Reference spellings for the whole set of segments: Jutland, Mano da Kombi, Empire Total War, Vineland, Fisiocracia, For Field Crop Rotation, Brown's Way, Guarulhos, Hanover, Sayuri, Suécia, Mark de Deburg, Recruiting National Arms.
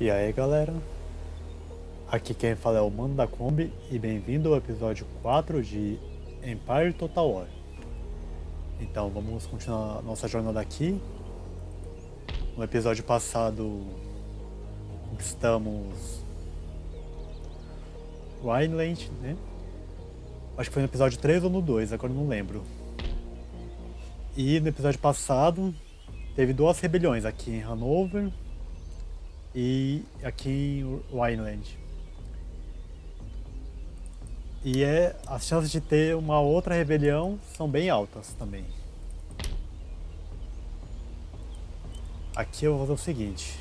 E aí galera, aqui quem fala é o Mano da Kombi e bem-vindo ao episódio 4 de Empire Total War. Então vamos continuar nossa jornada aqui. No episódio passado conquistamos Vineland, né? Acho que foi no episódio 3 ou no 2, agora não lembro. E no episódio passado teve duas rebeliões aqui em Hanover e aqui em Vineland. E as chances de ter uma outra rebelião são bem altas também. Aqui eu vou fazer o seguinte.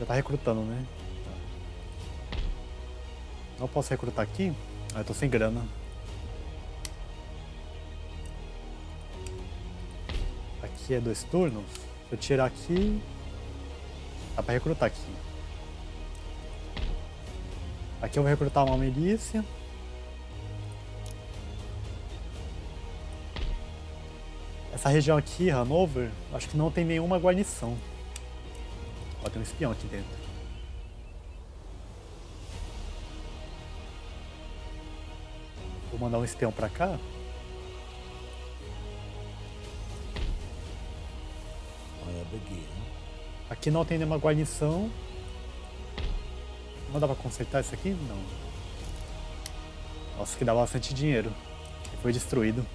Já tá recrutando, né? Não posso recrutar aqui? Ah, eu tô sem grana. Aqui é 2 turnos. Se eu tirar aqui, dá pra recrutar aqui. Aqui eu vou recrutar uma milícia. Essa região aqui, Hanover, acho que não tem nenhuma guarnição. Ó, tem um espião aqui dentro. Vou mandar um espião pra cá. Aqui não tem nenhuma guarnição. Não dá pra consertar isso aqui? Não. Nossa, que dá bastante dinheiro. Foi destruído.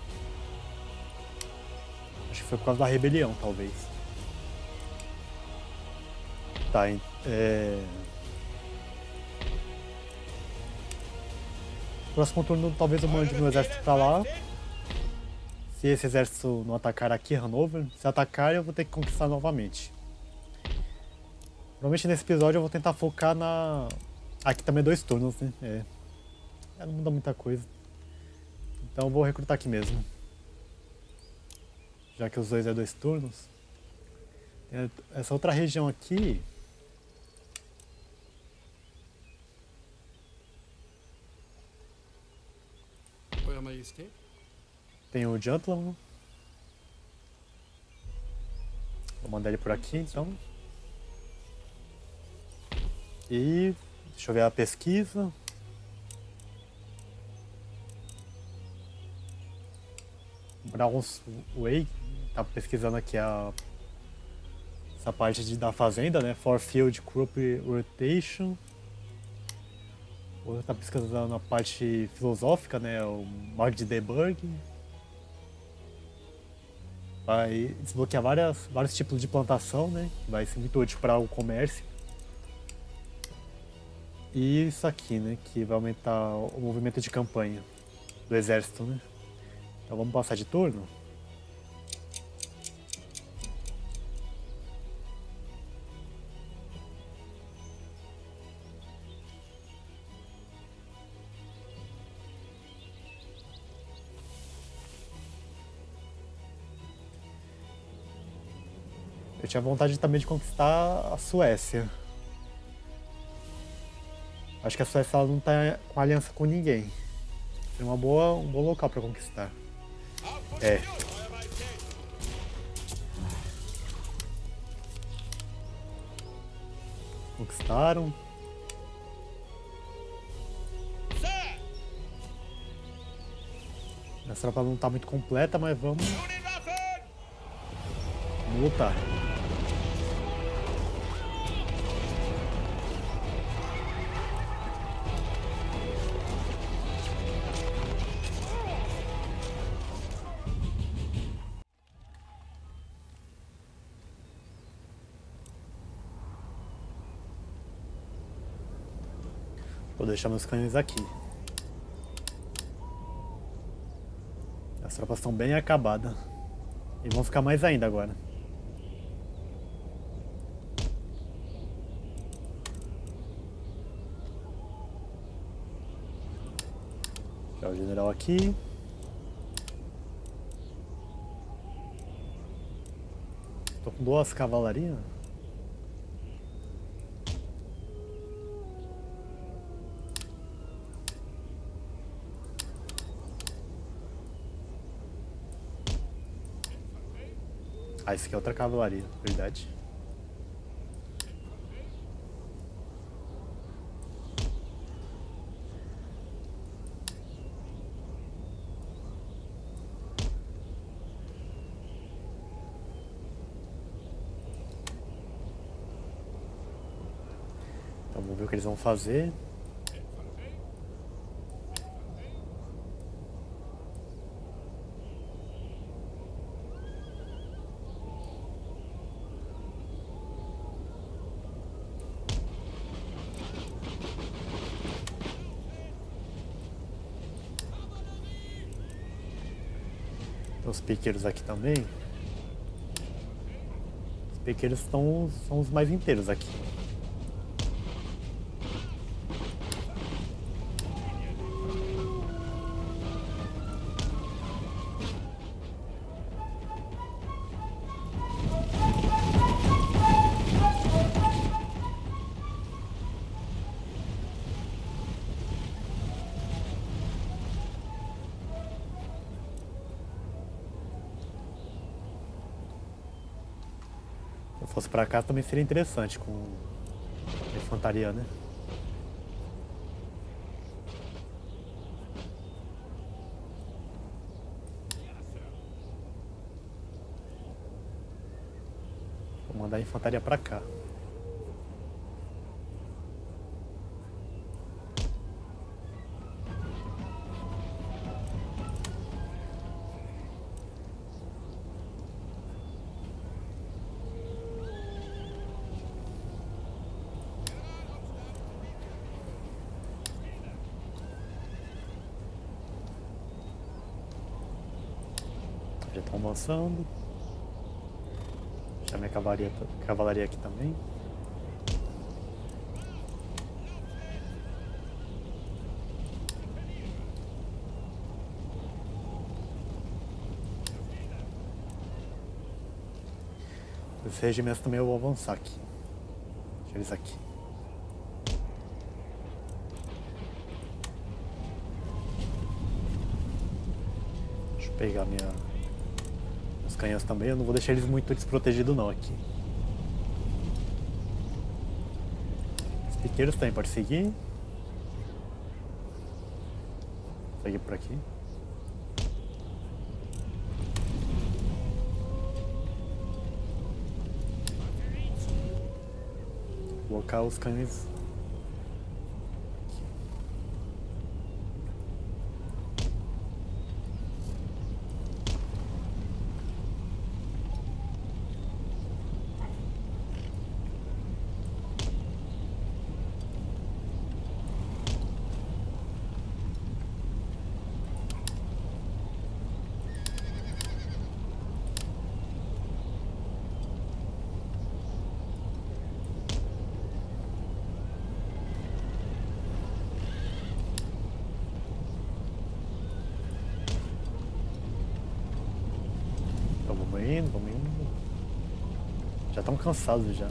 Acho que foi por causa da rebelião, talvez. Tá, Próximo turno talvez eu mande meu exército pra lá. Se esse exército não atacar aqui, Hanover, se atacar eu vou ter que conquistar novamente. Provavelmente nesse episódio eu vou tentar focar na... Aqui também é 2 turnos, né? Não muda muita coisa. Então eu vou recrutar aqui mesmo. Já que os dois é 2 turnos. Tem essa outra região aqui. Tem o Jutland. Vou mandar ele por aqui então. E deixa eu ver a pesquisa. Brown's Way tá pesquisando aqui essa parte da fazenda, né? For Field Crop Rotation. Outro tá pesquisando a parte filosófica, né? O Mark de Deburg. Vai desbloquear vários tipos de plantação, né? Vai ser muito útil para o comércio. E isso aqui, né, que vai aumentar o movimento de campanha do exército, né? Então vamos passar de turno. Eu tinha vontade também de conquistar a Suécia. Acho que a Suécia ela não tá com aliança com ninguém. Tem um bom local para conquistar. Conquistaram. Essa tropa não tá muito completa, mas vamos lutar. Vou deixar meus canhões aqui. As tropas estão bem acabadas. E vão ficar mais ainda agora. Tirar o general aqui. Estou com 2 cavalarias. Ah, isso aqui é outra cavalaria, verdade. Vamos ver o que eles vão fazer. Os piqueiros aqui também. Os piqueiros são os mais inteiros aqui. Se fosse pra cá também seria interessante com infantaria, né? Vou mandar a infantaria pra cá. Já estão avançando. Deixa minha cavalaria aqui também. Esse regimento também eu vou avançar aqui. Deixa eles aqui. Deixa eu pegar minha... Os canhões também, eu não vou deixar eles muito desprotegidos não aqui. Os piqueiros também, pode seguir. Seguir por aqui. Vou colocar os canhões. Vamos indo. Já estão cansados já.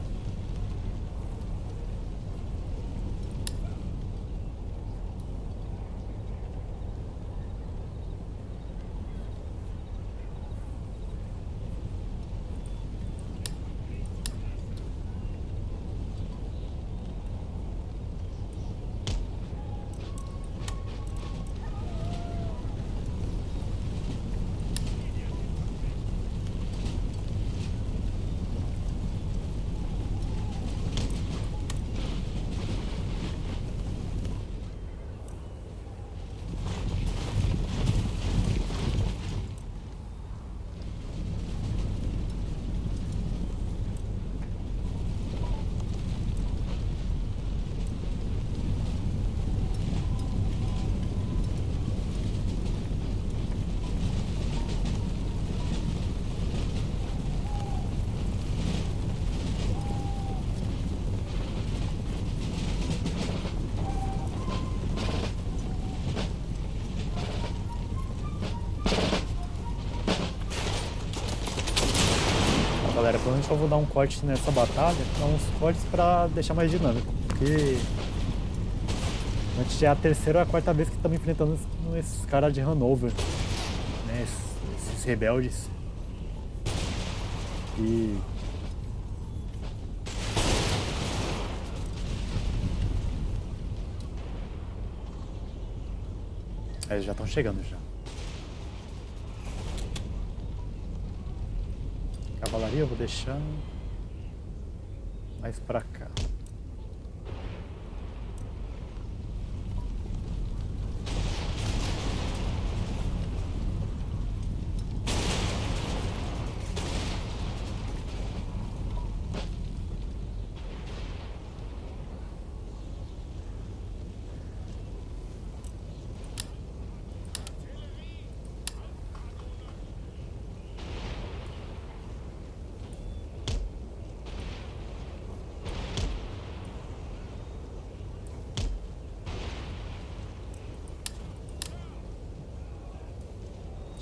Galera, provavelmente eu vou dar um corte nessa batalha, dar uns cortes pra deixar mais dinâmico, porque antes é a terceira ou a quarta vez que estamos enfrentando esses caras de Hanover, né? Esses rebeldes. E eles já estão chegando já. Cavalaria eu vou deixar mais pra cá.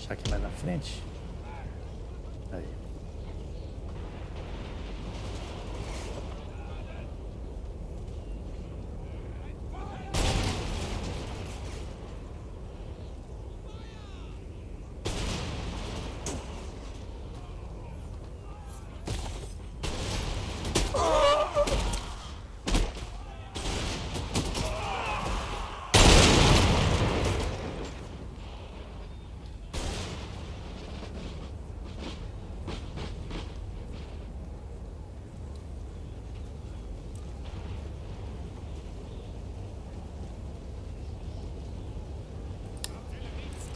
achar que vai na frente. Aí.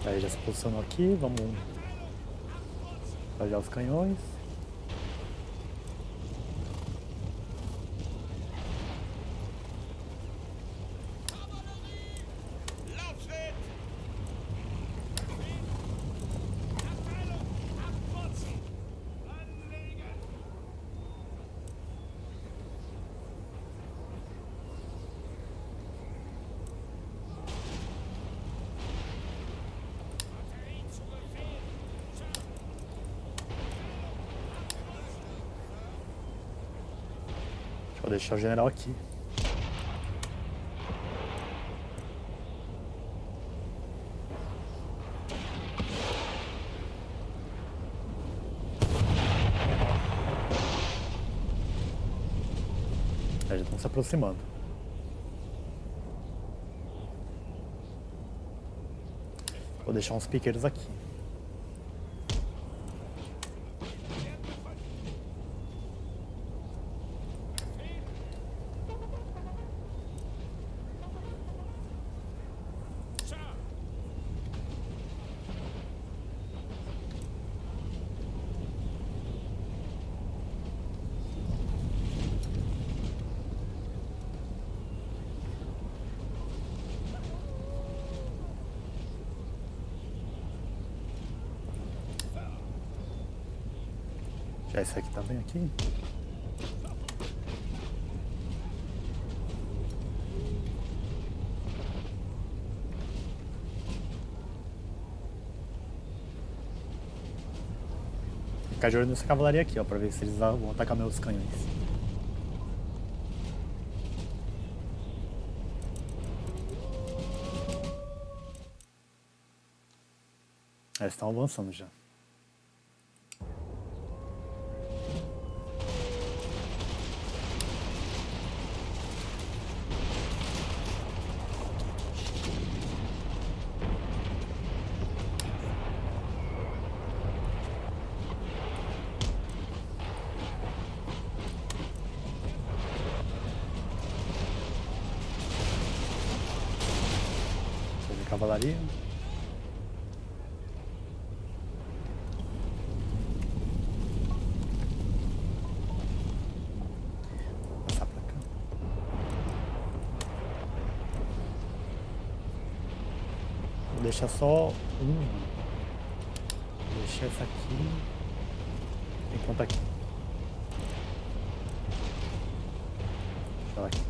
Aí já se posicionou aqui, vamos olhar os canhões. Vou deixar o general aqui. Aí já estão se aproximando. Vou deixar uns piqueiros aqui. Esse aqui tá bem aqui. Ficar de olho nessa cavalaria aqui, ó, pra ver se eles vão atacar meus canhões. Eles estão avançando já. Cavalaria. Vou passar pra cá. Vou deixar só um. Vou deixar essa aqui. Enquanto aqui. Deixa ela aqui.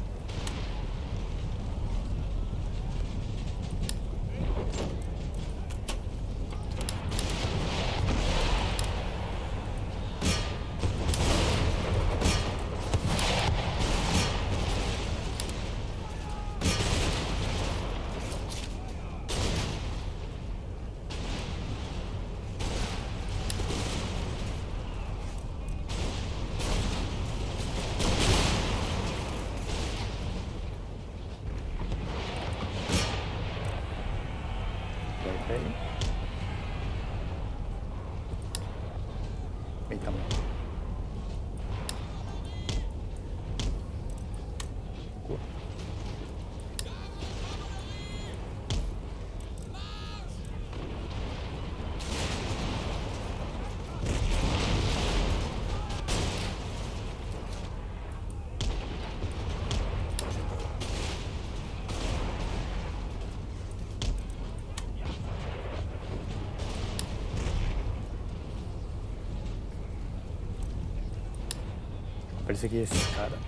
Parece que é esse cara.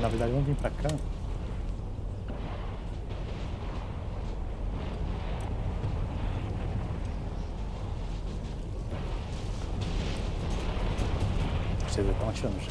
Na verdade, vamos vir pra cá. ser o que nós achamos.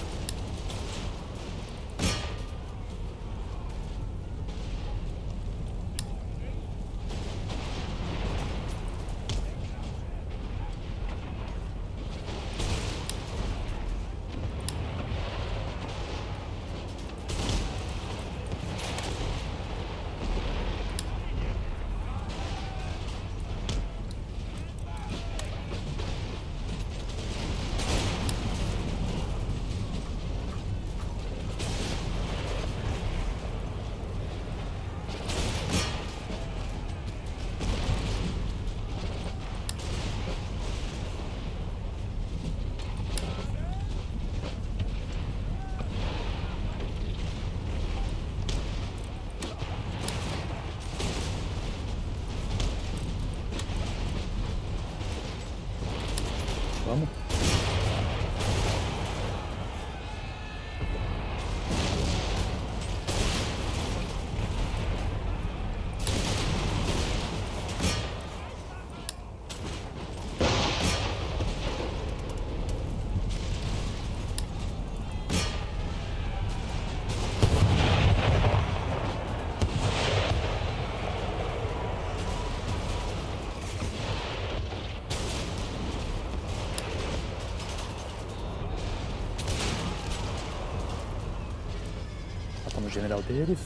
O general deles.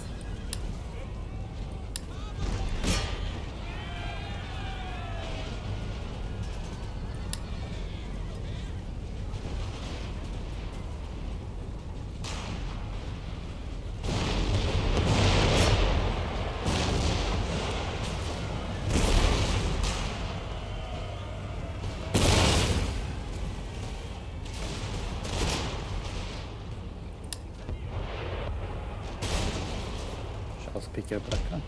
Piqueiro pra cá.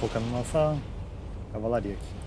Focando na nossa cavalaria aqui.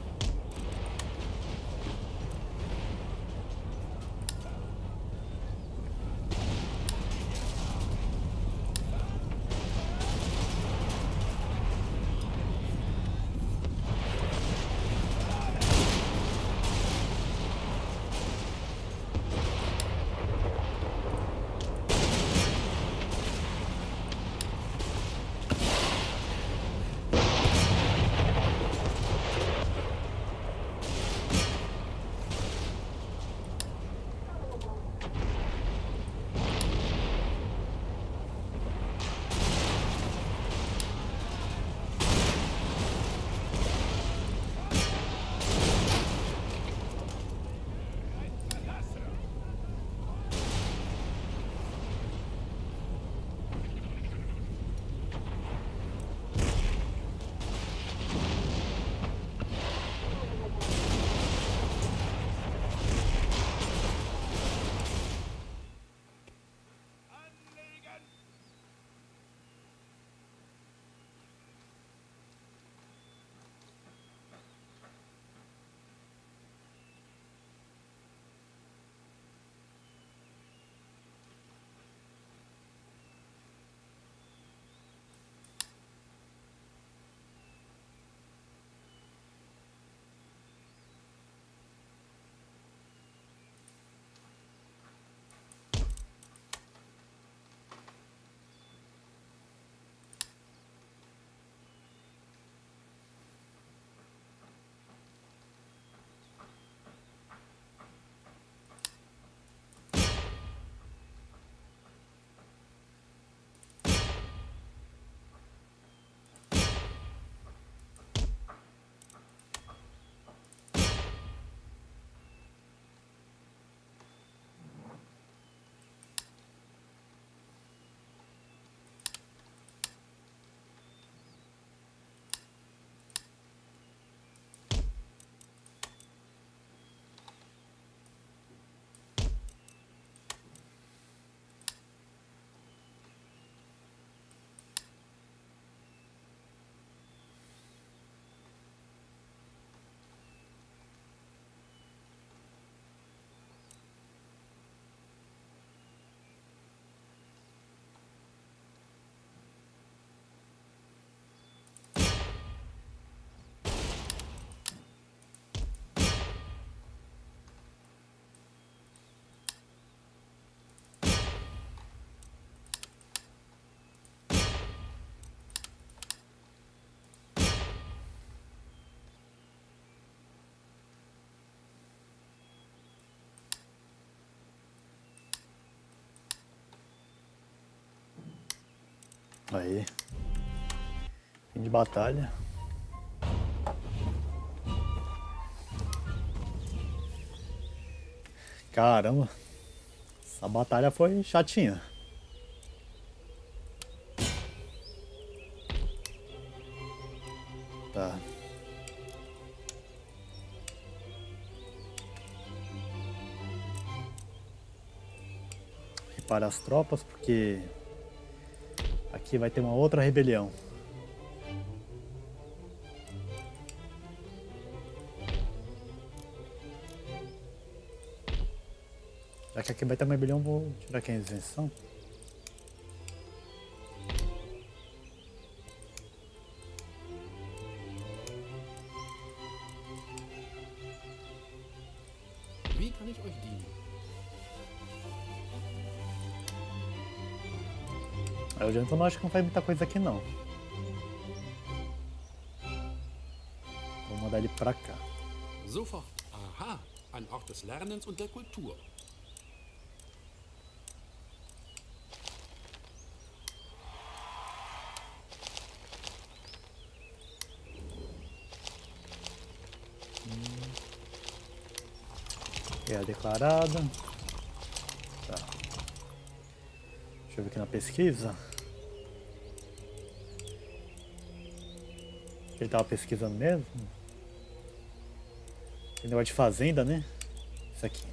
Aí. Fim de batalha. Caramba. Essa batalha foi chatinha. Tá. Reparar as tropas, porque aqui vai ter uma outra rebelião. Já que aqui vai ter uma rebelião, vou tirar aqui a isenção. Eu já não acho que não faz muita coisa aqui não. Vou mandar ele pra cá. Sofort. Aha, ein Ort des Lernens und der Kultur. Guerra declarada. Tá. Deixa eu ver aqui na pesquisa. Ele tava pesquisando mesmo. Tem negócio de fazenda, né? Isso aqui.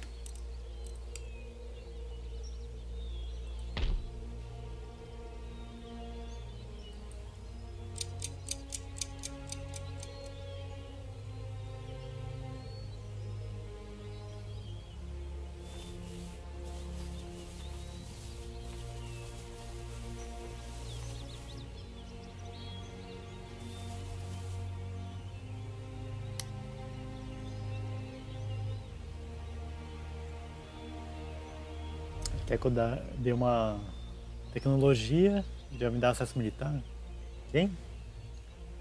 Quer que eu dê uma tecnologia de me dar acesso militar? Quem?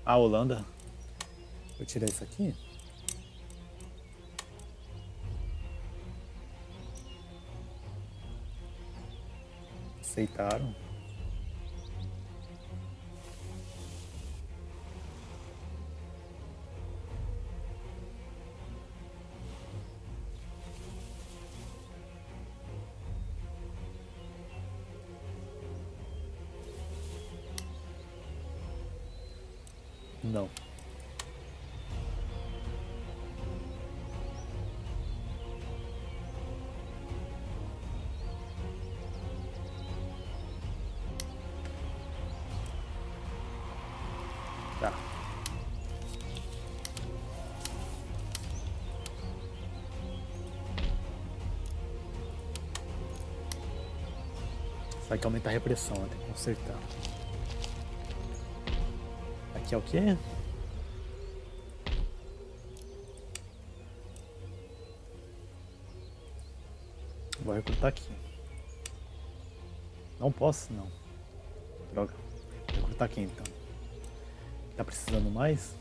A Holanda. Vou tirar isso aqui. Aceitaram. Não. Tá. Isso aqui aumenta a repressão, tem que consertar. Que é o quê? Vou recrutar aqui. Não posso, não. Droga. Vou recrutar aqui então. Tá precisando mais?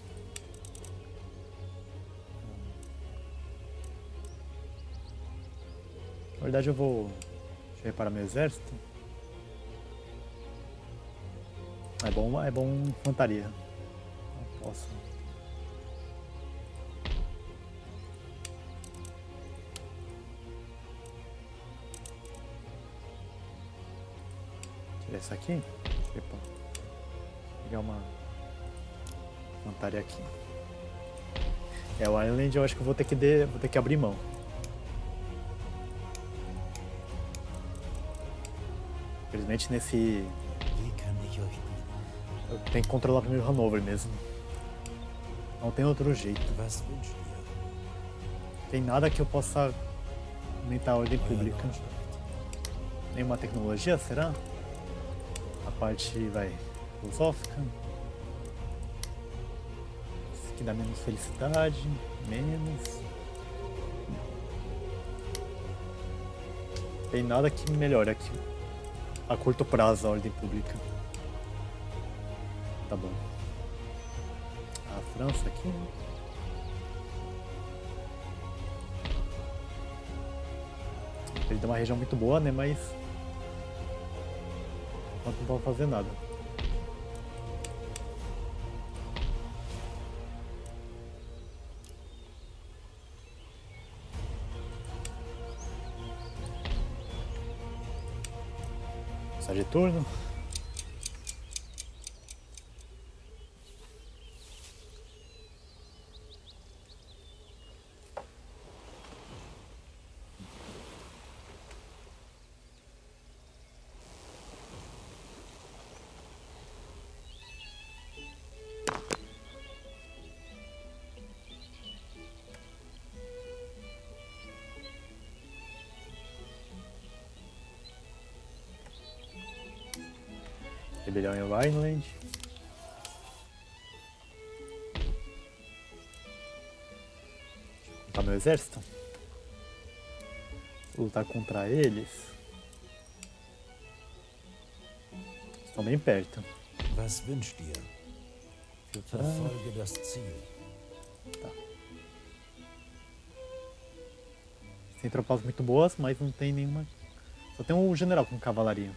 Na verdade eu vou... Deixa eu reparar meu exército. É bom infantaria. Nossa. Tirar isso aqui. Vou pegar uma montaria aqui. É, o Island eu acho que eu vou ter que abrir mão. Infelizmente nesse... Eu tenho que controlar primeiro o Hanover mesmo. Não tem outro jeito. Não tem nada que eu possa aumentar a ordem pública. Nenhuma tecnologia, será? A parte, vai, filosófica. Isso aqui dá menos felicidade, menos. Não tem nada que melhore aqui. A curto prazo a ordem pública. Tá bom. A França aqui. Ele tem uma região muito boa, né? Mas não vou fazer nada. Passar de turno. Rebelião em Vineland. Tá meu exército. Vou lutar contra eles. Estão bem perto. Was wünscht ihr? Verfolge das Ziel. Tá. Tem tropas muito boas, mas não tem nenhuma. Só tem um general com cavalaria.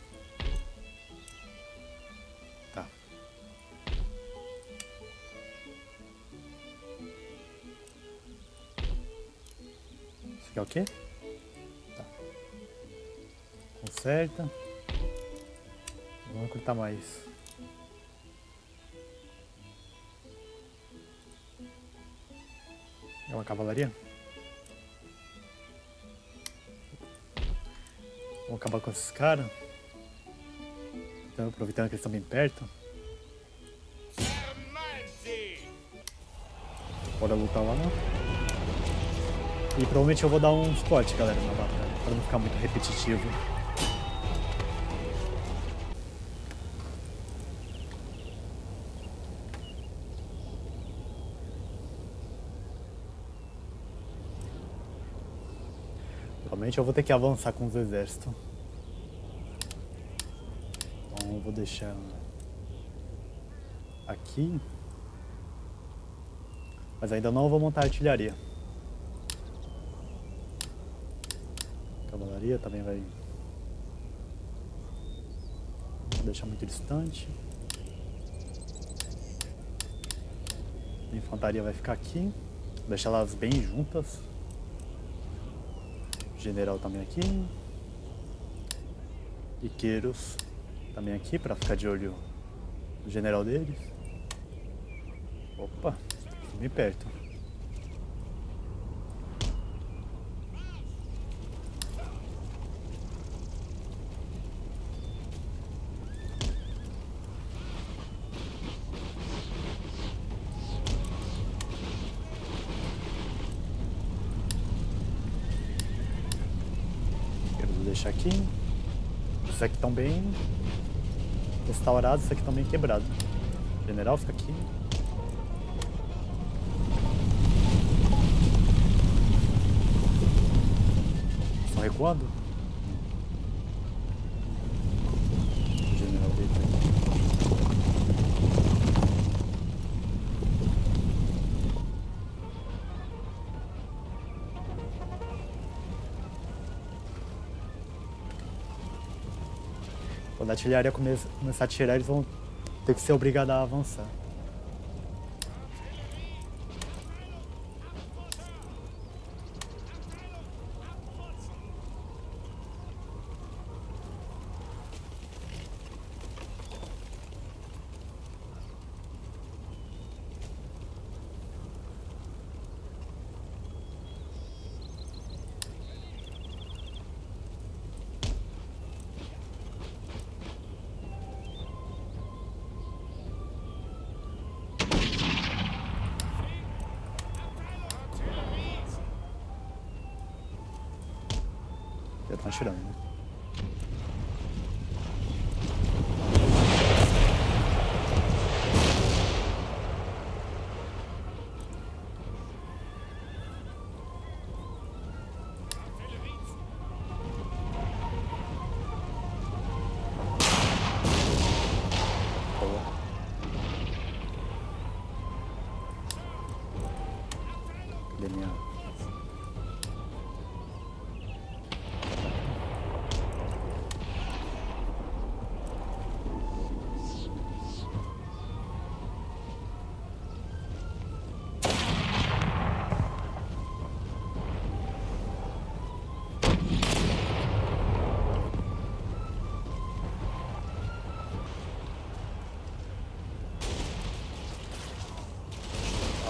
É o quê? Tá. Conserta. Vamos cortar mais. É uma cavalaria? Vamos acabar com esses caras. Então, aproveitando que eles estão bem perto. Bora lutar lá, não? E provavelmente eu vou dar uns cortes, galera, na batalha, pra não ficar muito repetitivo. Provavelmente eu vou ter que avançar com os exércitos. Então eu vou deixar aqui. Mas ainda não vou montar artilharia. Também vai não deixar muito distante. A infantaria vai ficar aqui, vou deixar elas bem juntas. General também aqui, Iqueiros também aqui para ficar de olho no general deles. Opa, bem perto. Deixar aqui. Esses aqui estão bem restaurados, esses aqui estão bem quebrados. O general fica aqui. Estão recuando? O general deita aqui. Quando a artilharia começar a tirar, eles vão ter que ser obrigados a avançar. Tá tirando, né?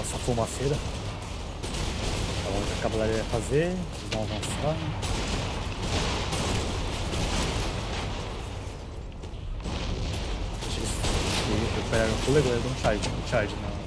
Nossa, fumaceira. Tá bom, a cavalaria vai fazer. Eles vão avançar. Eles recuperaram o fôlego, eles dão charge não.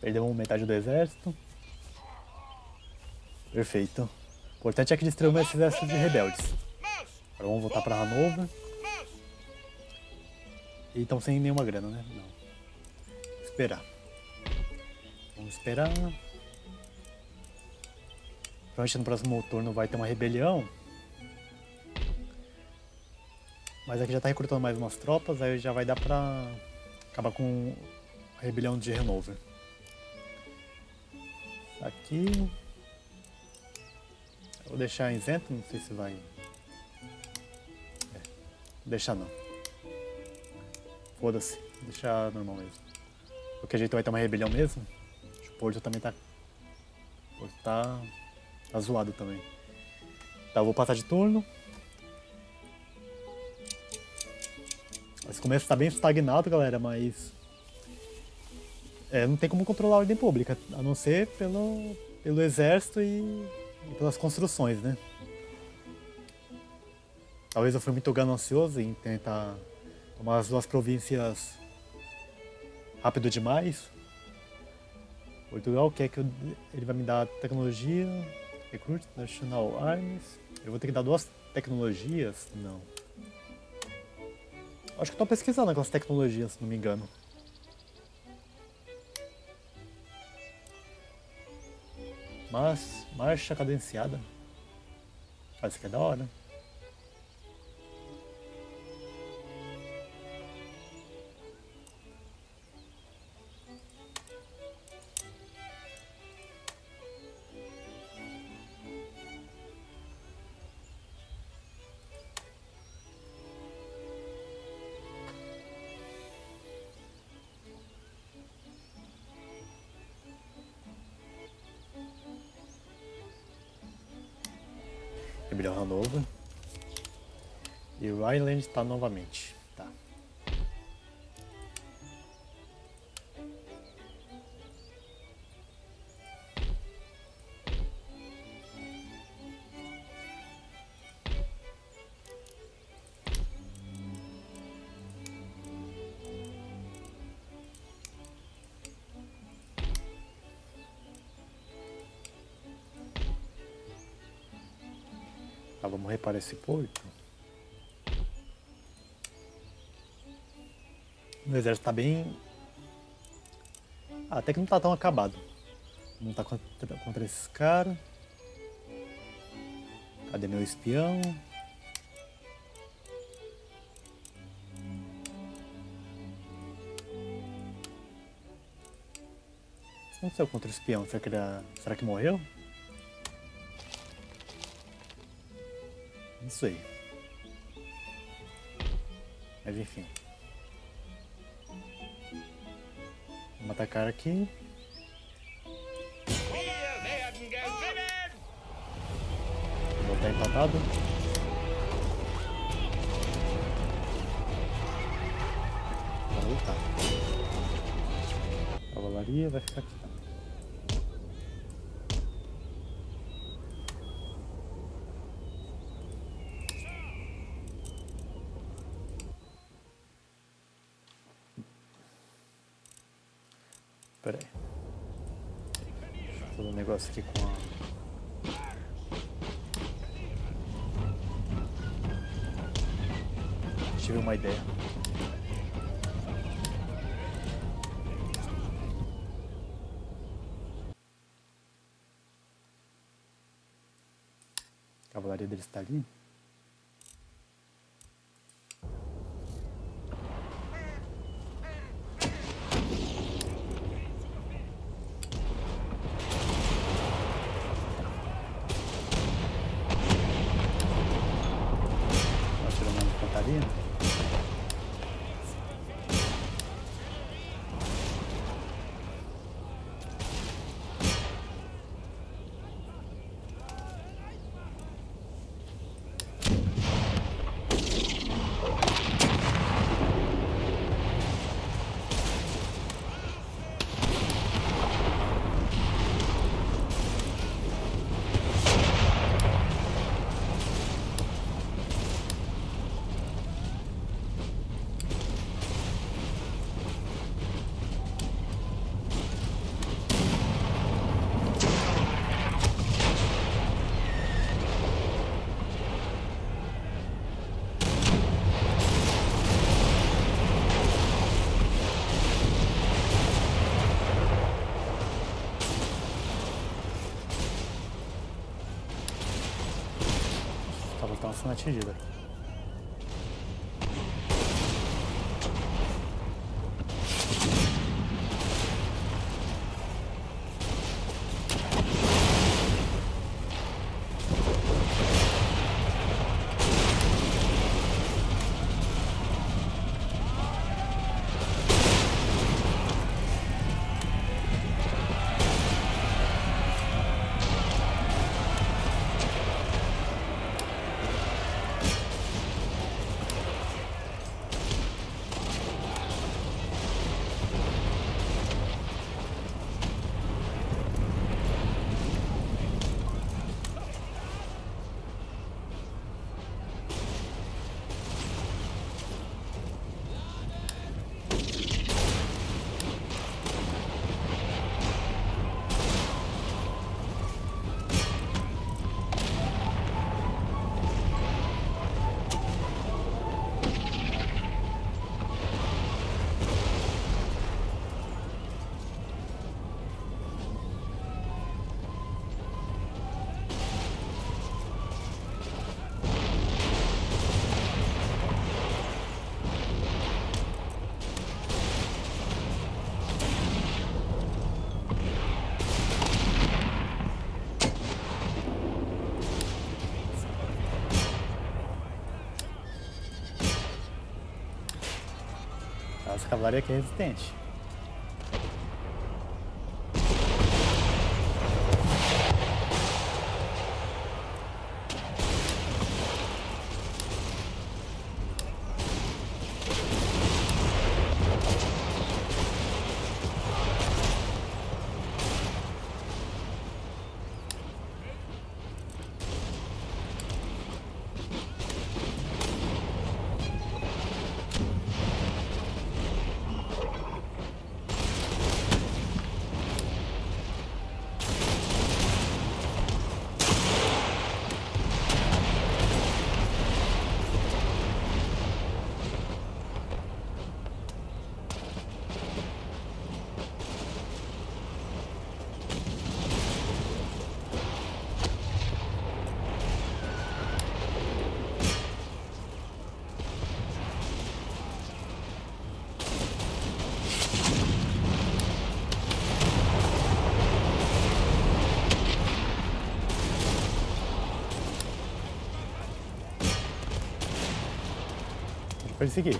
Perdemos metade do exército. Perfeito. O importante é que destruímos esse exército de rebeldes. Agora vamos voltar para Hanover. E estão sem nenhuma grana, né? Não. Esperar. Vamos esperar. Provavelmente no próximo turno vai ter uma rebelião. Mas aqui já está recrutando mais umas tropas. Aí já vai dar para acabar com a rebelião de Hanover. Aqui eu vou deixar isento, não sei se vai. É, deixar não. Foda-se, deixar normal mesmo. Qualquer jeito vai ter uma rebelião mesmo. O Porto também tá. O Porto tá zoado também. Tá, eu vou passar de turno. Esse começo tá bem estagnado, galera, mas. É, não tem como controlar a ordem pública, a não ser pelo exército e pelas construções, né? Talvez eu fui muito ganancioso em tentar tomar as duas províncias rápido demais. Portugal quer que ele vai me dar tecnologia, Recruiting National Arms. Eu vou ter que dar duas tecnologias? Não. Acho que estou pesquisando aquelas tecnologias, se não me engano. Mas, marcha cadenciada. Parece que é da hora. Rebelião Hanover. E o Vineland está novamente. Tá. Vamos reparar esse porto. O exército tá bem... até que não tá tão acabado. Não tá contra esses caras. Cadê meu espião? O que aconteceu contra o espião? Será que morreu? Não sei. Mas enfim. Vamos atacar aqui. Vou botar empatado. Cavalaria vai ficar aqui. Pera aí. Deixa eu fazer um negócio aqui com a... Tive uma ideia. A cavalaria dele está ali. Sendo atingida. Essa cavalaria aqui é resistente. Perseguir.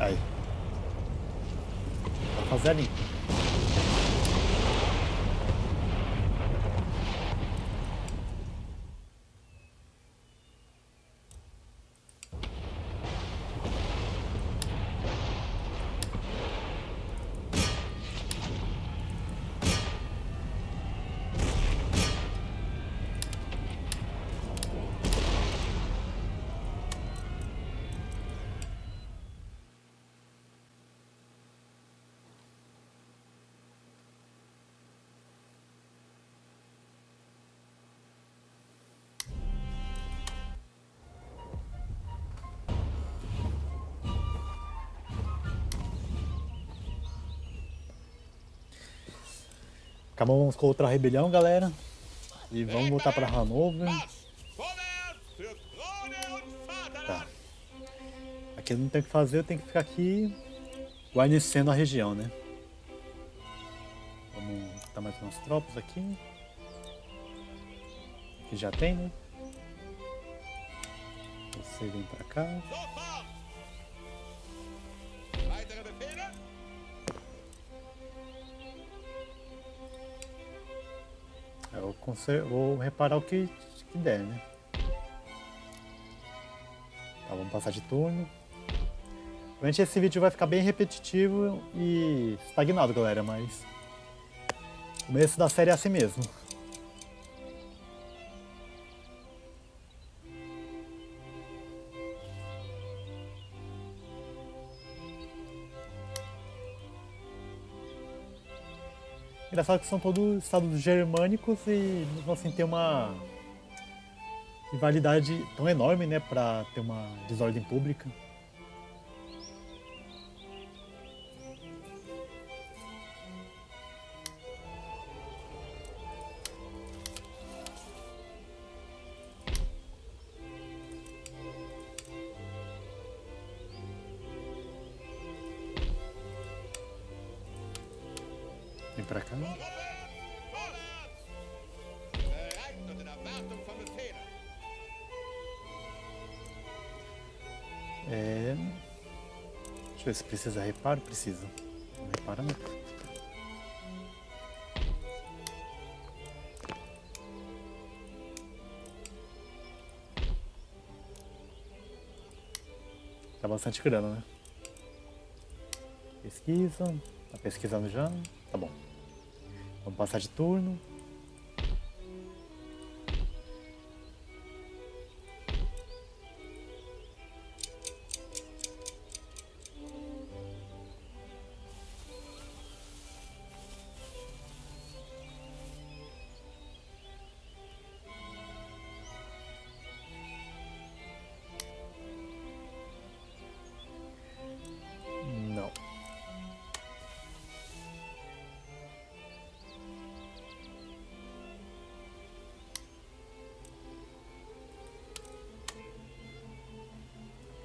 Aí. Vou fazer a limpa. Acabamos com outra rebelião, galera. E vamos voltar para Hanover. Tá. Aqui não tem o que fazer, eu tenho que ficar aqui guarnecendo a região, né? Vamos botar mais umas tropas aqui. Aqui já tem, né? Você vem para cá. Vou reparar o que der, né? Tá, vamos passar de turno. Provavelmente esse vídeo vai ficar bem repetitivo e estagnado, galera, mas... o começo da série é assim mesmo. Engraçado que são todos estados germânicos e assim tem uma rivalidade tão enorme, né, para ter uma desordem pública. Deixa eu ver se precisa reparo, precisa. Vamos reparar. Tá bastante grana, né? Pesquisa. Tá pesquisando já? Tá bom. Vamos passar de turno.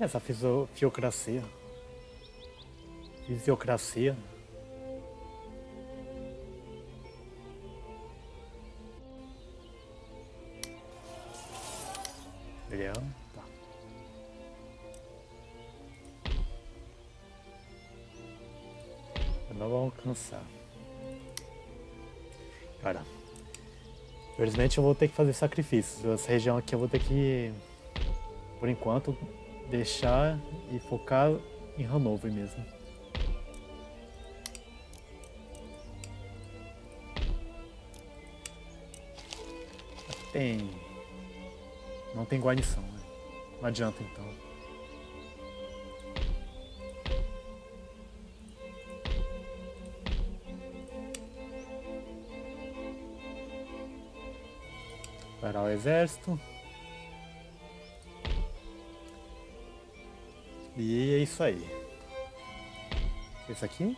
Essa fisiocracia. Fisiocracia. Leão, tá. Eu não vou alcançar. Cara, infelizmente eu vou ter que fazer sacrifícios. Essa região aqui eu vou ter que, por enquanto, deixar e focar em Hanover mesmo. Tem... não tem guarnição, né? Não adianta então. Parar o exército. E é isso aí. Esse aqui?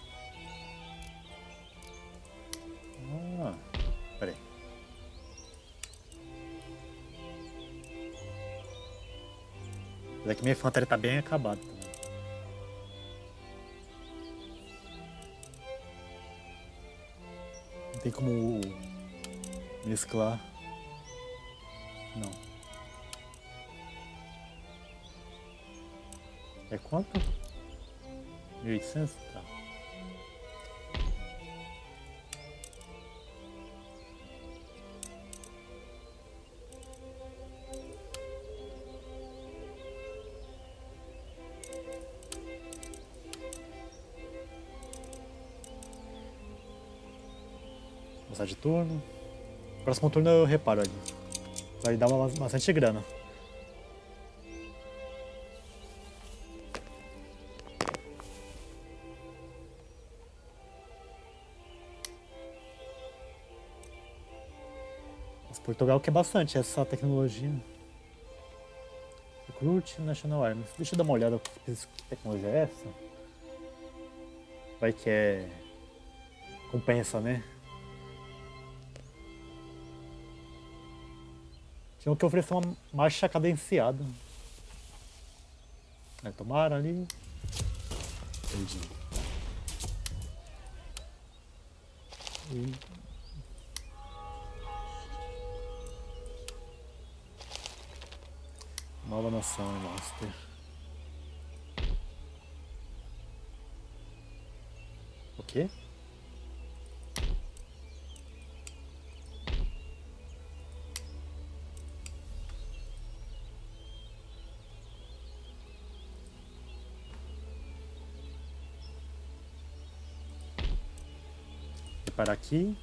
Ah, peraí. Mas aqui minha infantaria tá bem acabada também. Não tem como mesclar. Não. É quanto? 1.800? Tá. Passar de turno. Próximo turno eu reparo ali. Vai dar bastante grana. Portugal quer bastante essa tecnologia. Recruiting National Arms. Deixa eu dar uma olhada que tecnologia é essa. Vai que é... compensa, né? Tinha que oferecer uma marcha cadenciada. Aí tomaram ali. Entendi. E... nova nação, Master. O quê? Vou parar aqui.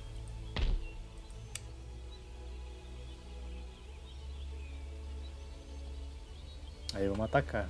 Aí vamos atacar.